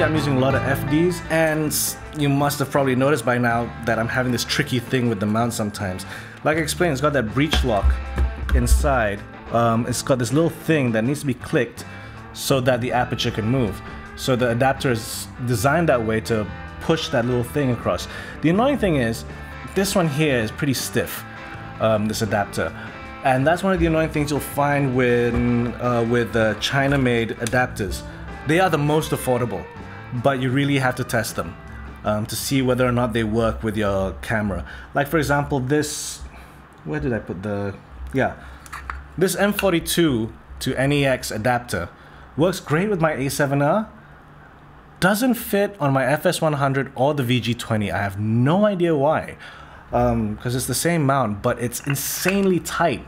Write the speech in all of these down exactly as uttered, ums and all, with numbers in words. see I'm using a lot of F Ds, and you must have probably noticed by now that I'm having this tricky thing with the mount sometimes. Like I explained, it's got that breech lock inside. Um, it's got this little thing that needs to be clicked so that the aperture can move. So the adapter is designed that way to push that little thing across. The annoying thing is, this one here is pretty stiff, um, this adapter. And that's one of the annoying things you'll find when, uh, with uh, China-made adapters. They are the most affordable, but you really have to test them um, to see whether or not they work with your camera. Like for example, this, where did I put the, yeah. This M forty-two to N E X adapter works great with my A seven R, doesn't fit on my F S one hundred or the V G twenty. I have no idea why. Um, because it's the same mount, but it's insanely tight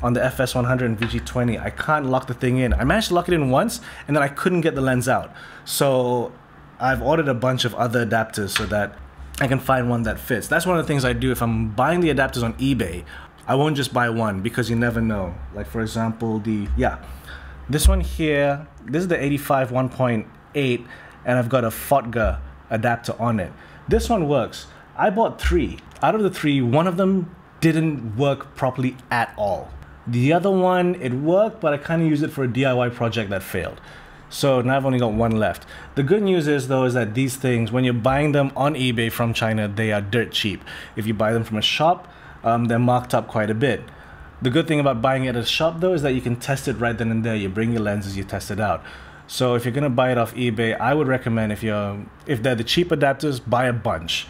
on the F S one hundred and V G twenty. I can't lock the thing in. I managed to lock it in once, and then I couldn't get the lens out. So I've ordered a bunch of other adapters so that I can find one that fits. That's one of the things I do if I'm buying the adapters on eBay. I won't just buy one, because you never know. Like for example, the, yeah, this one here, this is the eighty-five one point eight, and I've got a Fotga adapter on it. This one works. I bought three. Out of the three, one of them didn't work properly at all. The other one, it worked, but I kind of used it for a D I Y project that failed. So now I've only got one left. The good news is though, is that these things, when you're buying them on eBay from China, they are dirt cheap. If you buy them from a shop, um, they're marked up quite a bit. The good thing about buying it at a shop though, is that you can test it right then and there. You bring your lenses, you test it out. So if you're gonna buy it off eBay, I would recommend if you're, if they're the cheap adapters, buy a bunch.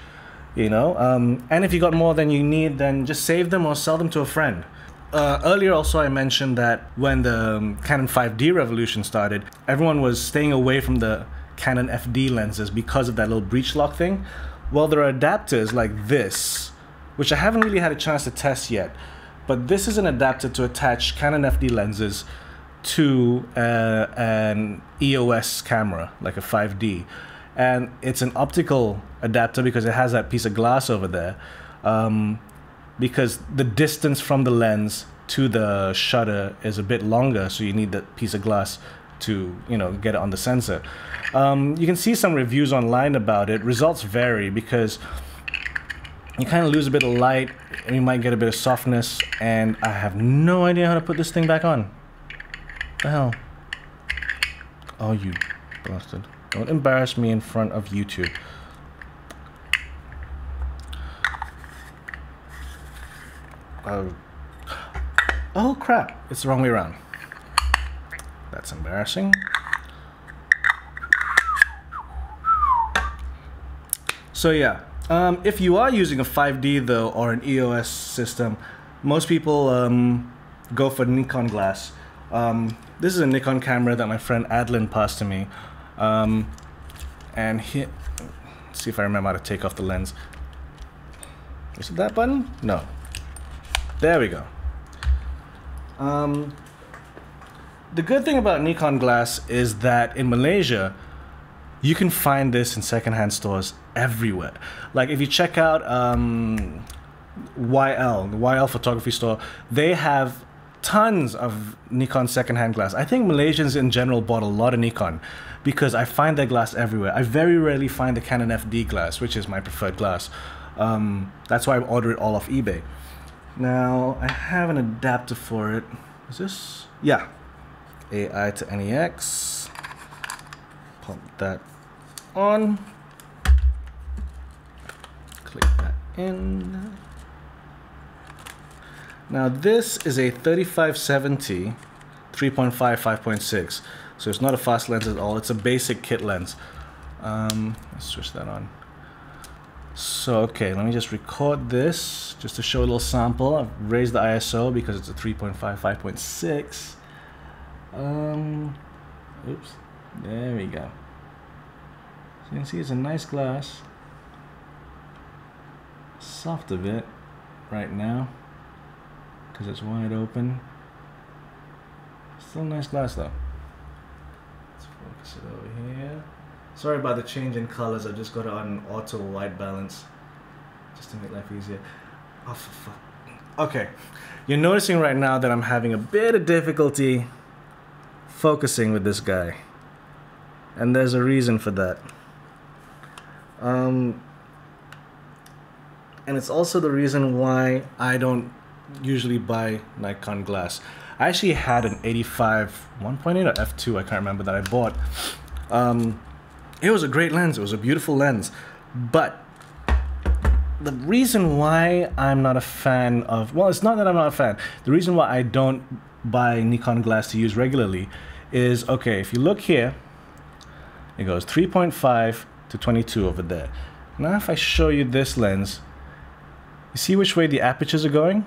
You know, um, and if you got more than you need, then just save them or sell them to a friend. Uh, earlier also I mentioned that when the um, Canon five D revolution started, everyone was staying away from the Canon F D lenses because of that little breech lock thing. Well, there are adapters like this, which I haven't really had a chance to test yet, but this is an adapter to attach Canon F D lenses to uh, an E O S camera, like a five D. And it's an optical adapter because it has that piece of glass over there, um, because the distance from the lens to the shutter is a bit longer, so you need that piece of glass to, you know, get it on the sensor. Um, you can see some reviews online about it. Results vary because you kind of lose a bit of light and you might get a bit of softness, and I have no idea how to put this thing back on. What the hell? Oh, you bastard. Don't embarrass me in front of YouTube. Uh, oh crap, it's the wrong way around. That's embarrassing. So yeah, um, if you are using a five D though, or an E O S system, most people um, go for Nikon glass. Um, this is a Nikon camera that my friend Adlin passed to me. Um, and here, see if I remember how to take off the lens. Is it that button? No. There we go. Um, the good thing about Nikon glass is that in Malaysia, you can find this in secondhand stores everywhere. Like if you check out um, Y L, the Y L photography store, they have tons of Nikon secondhand glass. I think Malaysians in general bought a lot of Nikon because I find their glass everywhere. I very rarely find the Canon F D glass, which is my preferred glass. Um, that's why I order it all off eBay. Now, I have an adapter for it. Is this? Yeah. A I to N E X. Pump that on. Click that in. Now this is a thirty-five seventy, three point five, five point six. So it's not a fast lens at all. It's a basic kit lens. Um, let's switch that on. So, okay, let me just record this just to show a little sample. I've raised the I S O because it's a three point five, five point six. Um, oops, there we go. So you can see it's a nice glass. Soft a bit right now, because it's wide open. Still nice glass though. Let's focus it over here. Sorry about the change in colors, I've just got it on auto white balance just to make life easier. Oh for fuck. Okay, you're noticing right now that I'm having a bit of difficulty focusing with this guy. and there's a reason for that. Um, and it's also the reason why I don't usually buy Nikon glass. I actually had an eighty-five one point eight or f two, I can't remember, that I bought. Um, it was a great lens, it was a beautiful lens, but the reason why I'm not a fan of, well, it's not that I'm not a fan, the reason why I don't buy Nikon glass to use regularly is, okay, if you look here, it goes three point five to twenty-two over there. Now if I show you this lens, you see which way the apertures are going?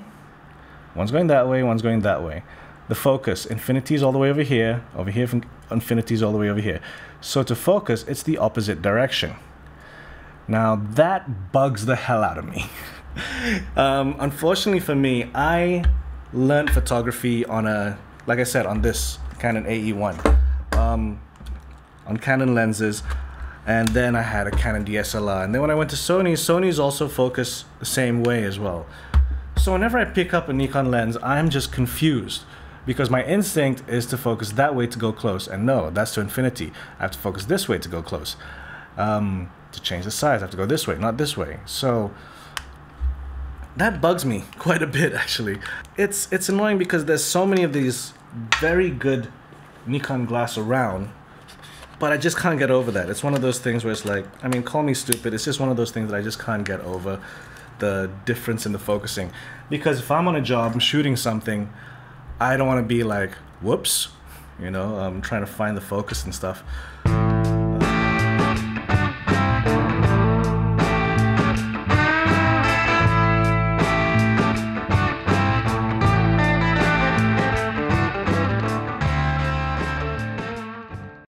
One's going that way, one's going that way. The focus, infinity's all the way over here, over here, from infinity's all the way over here. So to focus, it's the opposite direction. Now that bugs the hell out of me. um, unfortunately for me, I learned photography on a, like I said, on this Canon A E one, um, on Canon lenses, and then I had a Canon D S L R, and then when I went to Sony, Sony's also focus the same way as well. So whenever I pick up a Nikon lens, I'm just confused, because my instinct is to focus that way to go close, and no, that's to infinity. I have to focus this way to go close. Um, to change the size, I have to go this way, not this way. So that bugs me quite a bit, actually. It's it's annoying because there's so many of these very good Nikon glass around, but I just can't get over that. It's one of those things where it's like, I mean, call me stupid, it's just one of those things that I just can't get over, the difference in the focusing. Because if I'm on a job, I'm shooting something, I don't want to be like, whoops, you know, I'm trying to find the focus and stuff.